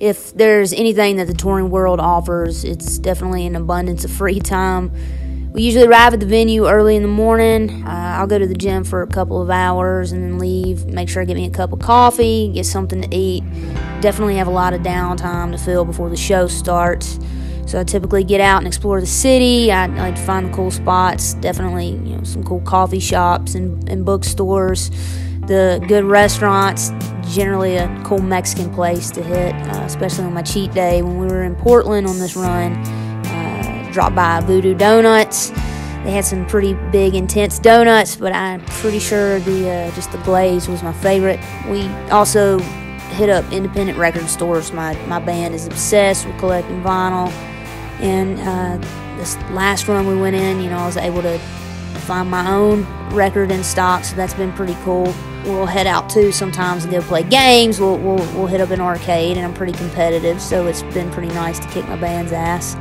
If there's anything that the touring world offers, it's definitely an abundance of free time. We usually arrive at the venue early in the morning. I'll go to the gym for a couple of hours and then leave. Make sure I get me a cup of coffee, get something to eat. Definitely have a lot of downtime to fill before the show starts. So I typically get out and explore the city. I like to find the cool spots, definitely, you know, some cool coffee shops and bookstores. The good restaurants, generally a cool Mexican place to hit, especially on my cheat day. When we were in Portland on this run, dropped by Voodoo Donuts. They had some pretty big, intense donuts, but I'm pretty sure just the glaze was my favorite. We also hit up independent record stores. My band is obsessed with collecting vinyl, and this last run we went in, you know, I was able to find my own record in stock, so that's been pretty cool. We'll head out too sometimes and go play games. We'll hit up an arcade, and I'm pretty competitive, so it's been pretty nice to kick my band's ass.